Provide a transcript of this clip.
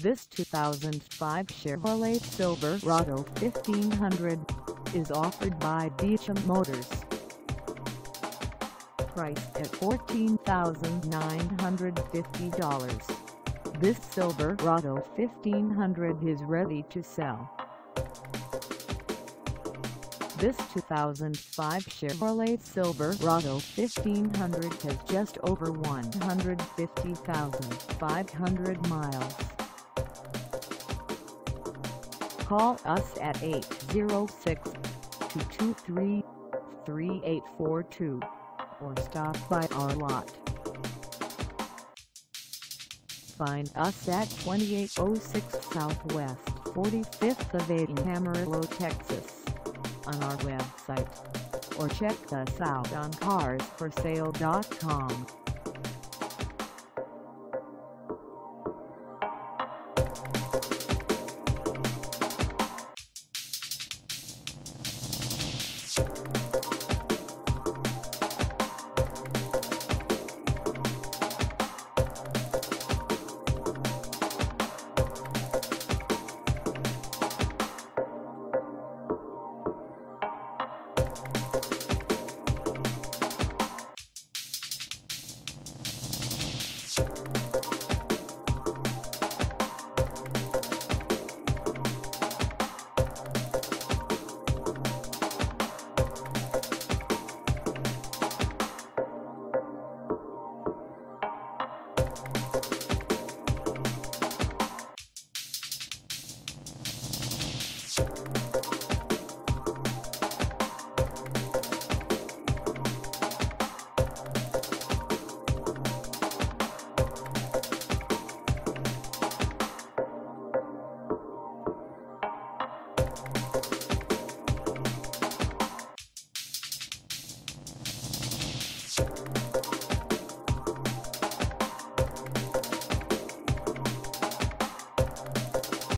This 2005 Chevrolet Silverado 1500 is offered by Beauchamp Motors. Priced at $14,950, this Silverado 1500 is ready to sell. This 2005 Chevrolet Silverado 1500 has just over 150,500 miles. Call us at 806-223-3842 or stop by our lot. Find us at 2806 Southwest 45th Ave in Amarillo, Texas on our website, or check us out on CarsforSale.com.